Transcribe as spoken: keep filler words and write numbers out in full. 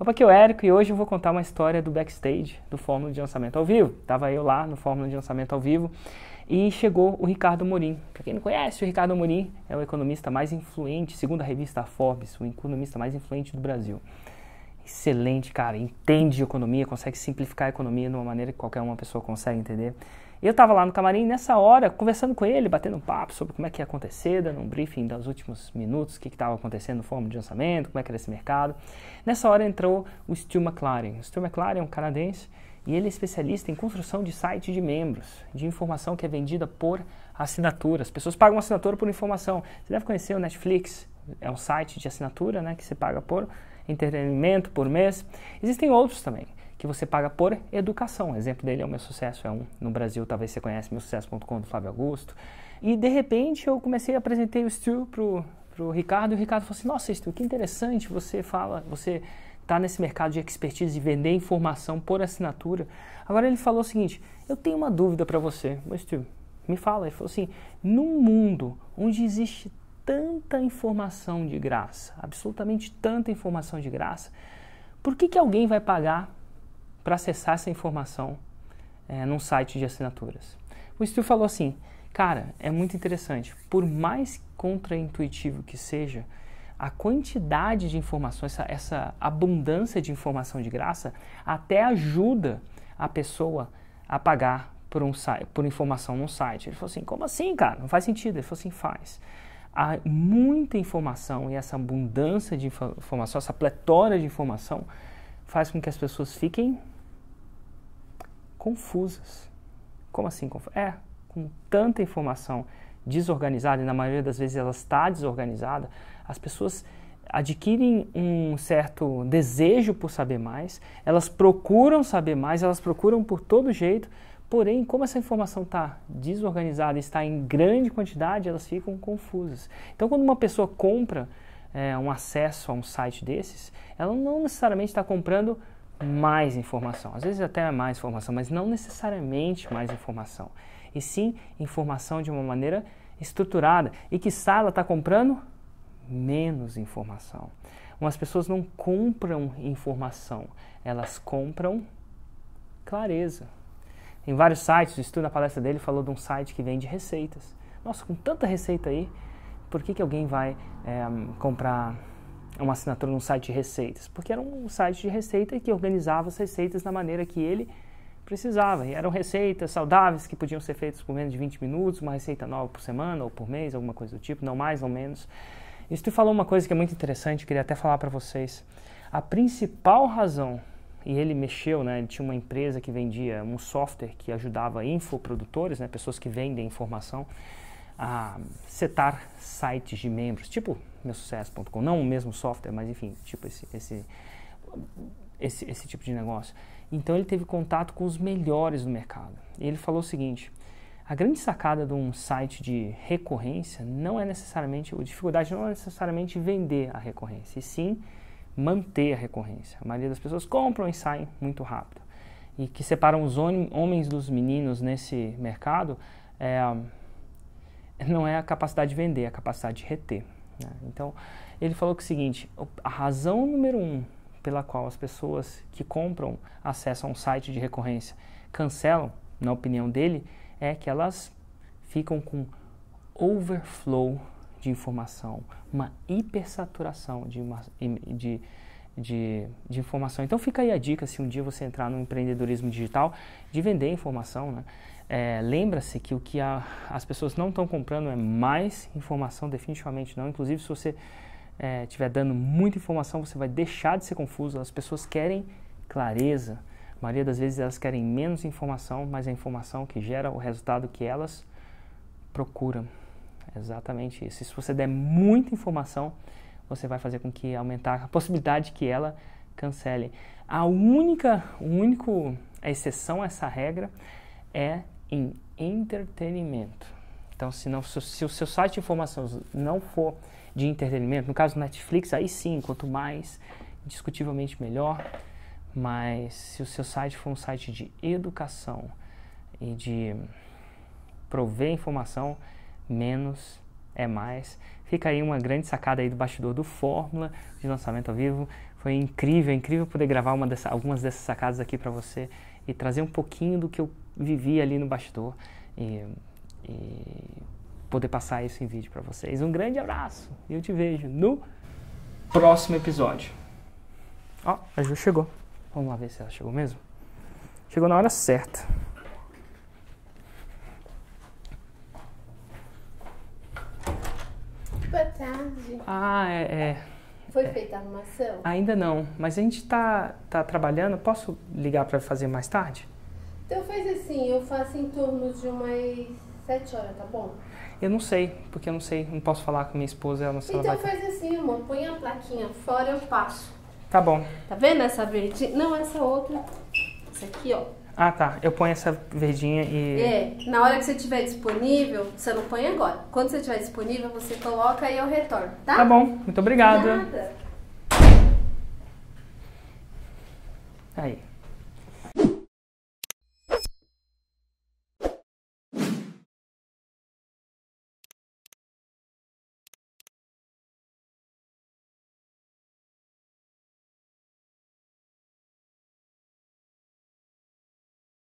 Opa, aqui é o Érico e hoje eu vou contar uma história do backstage do Fórmula de Lançamento ao Vivo. Tava eu lá no Fórmula de Lançamento ao Vivo e chegou o Ricardo Morim. Para quem não conhece, o Ricardo Morim é o economista mais influente, segundo a revista Forbes, o economista mais influente do Brasil. Excelente, cara, entende de economia, consegue simplificar a economia de uma maneira que qualquer uma pessoa consegue entender. Eu estava lá no camarim nessa hora, conversando com ele, batendo um papo sobre como é que ia acontecer, dando um briefing dos últimos minutos, o que estava acontecendo no Fórmula de Lançamento, como é que era esse mercado. Nessa hora entrou o Stuart McLaren. O Stuart McLaren é um canadense e ele é especialista em construção de site de membros, de informação que é vendida por assinatura. As pessoas pagam assinatura por informação. Você deve conhecer o Netflix, é um site de assinatura, né, que você paga por entretenimento, por mês. Existem outros também, que você paga por educação. O exemplo dele é o Meu Sucesso, é um no Brasil, talvez você conhece, meu sucesso ponto com, do Flávio Augusto. E de repente eu comecei a apresentar o Stu pro, pro Ricardo, e o Ricardo falou assim: nossa, Stu, que interessante, você fala, você tá nesse mercado de expertise de vender informação por assinatura. Agora ele falou o seguinte: eu tenho uma dúvida para você, mas Stu, me fala. Ele falou assim: num mundo onde existe tanta informação de graça, absolutamente tanta informação de graça, por que que alguém vai pagar para acessar essa informação é, num site de assinaturas? O Stu falou assim: cara, é muito interessante, por mais contraintuitivo que seja, a quantidade de informação, essa, essa abundância de informação de graça, até ajuda a pessoa a pagar por, um, por informação num site. Ele falou assim: como assim, cara? Não faz sentido. Ele falou assim: faz. Há muita informação, e essa abundância de inf- informação, essa pletora de informação, faz com que as pessoas fiquem confusas. Como assim? É, com tanta informação desorganizada, e na maioria das vezes ela está desorganizada, as pessoas adquirem um certo desejo por saber mais, elas procuram saber mais, elas procuram por todo jeito, porém, como essa informação está desorganizada e está em grande quantidade, elas ficam confusas. Então, quando uma pessoa compra é, um acesso a um site desses, ela não necessariamente está comprando mais informação. Às vezes até mais informação, mas não necessariamente mais informação. E sim, informação de uma maneira estruturada. E quiçá ela está comprando menos informação. Umas pessoas não compram informação, elas compram clareza. Em vários sites, o Stu, na palestra dele, falou de um site que vende receitas. Nossa, com tanta receita aí, por que que alguém vai é, comprar uma assinatura num site de receitas? Porque era um site de receita que organizava as receitas da maneira que ele precisava. E eram receitas saudáveis que podiam ser feitas por menos de vinte minutos, uma receita nova por semana ou por mês, alguma coisa do tipo, não mais ou menos. E o Stu falou uma coisa que é muito interessante, queria até falar para vocês. A principal razão, e ele mexeu, né, ele tinha uma empresa que vendia um software que ajudava infoprodutores, né, pessoas que vendem informação, a setar sites de membros, tipo meu sucesso ponto com, não o mesmo software, mas enfim, tipo esse, esse, esse, esse tipo de negócio. Então ele teve contato com os melhores do mercado. E ele falou o seguinte: a grande sacada de um site de recorrência não é necessariamente, a dificuldade não é necessariamente vender a recorrência, e sim manter a recorrência. A maioria das pessoas compram e saem muito rápido. E que separam os homens dos meninos nesse mercado é... não é a capacidade de vender, é a capacidade de reter, né? Então, ele falou que o seguinte: a razão número um pela qual as pessoas que compram acesso a um site de recorrência cancelam, na opinião dele, é que elas ficam com overflow de informação, uma hipersaturação de, uma, de, de, de informação. Então fica aí a dica, se um dia você entrar no empreendedorismo digital, de vender informação, né? É, lembra-se que o que a, as pessoas não estão comprando é mais informação, definitivamente não. Inclusive, se você estiver é, dando muita informação, você vai deixar de ser confuso. As pessoas querem clareza. A maioria das vezes elas querem menos informação, mas a informação que gera o resultado que elas procuram. É exatamente isso. E se você der muita informação, você vai fazer com que aumentar a possibilidade que ela cancele. A única, o único, a exceção a essa regra é em entretenimento. Então, se, não, se, se o seu site de informações não for de entretenimento, no caso do Netflix, aí sim, quanto mais, indiscutivelmente melhor. Mas se o seu site for um site de educação e de prover informação, menos é mais. Fica aí uma grande sacada aí do bastidor do Fórmula de Lançamento ao Vivo. Foi incrível, incrível poder gravar uma dessa, algumas dessas sacadas aqui para você e trazer um pouquinho do que eu vivi ali no bastidor e, e poder passar isso em vídeo para vocês. Um grande abraço e eu te vejo no próximo episódio. Ó, oh, a Ju chegou. Vamos lá ver se ela chegou mesmo. Chegou na hora certa. Boa tarde. Ah, é... é. Foi feita a arrumação? Ainda não, mas a gente tá, tá trabalhando. Posso ligar para fazer mais tarde? Então faz assim, eu faço em torno de umas sete horas, tá bom? Eu não sei, porque eu não sei, não posso falar com minha esposa, ela não sabe. Então ela vai... faz assim, amor, põe a plaquinha fora, eu passo. Tá bom. Tá vendo essa verdinha? Não, essa outra. Essa aqui, ó. Ah, tá. Eu ponho essa verdinha e... É, na hora que você estiver disponível, você não põe agora. Quando você estiver disponível, você coloca e eu retorno, tá? Tá bom. Muito obrigada. De nada. Aí.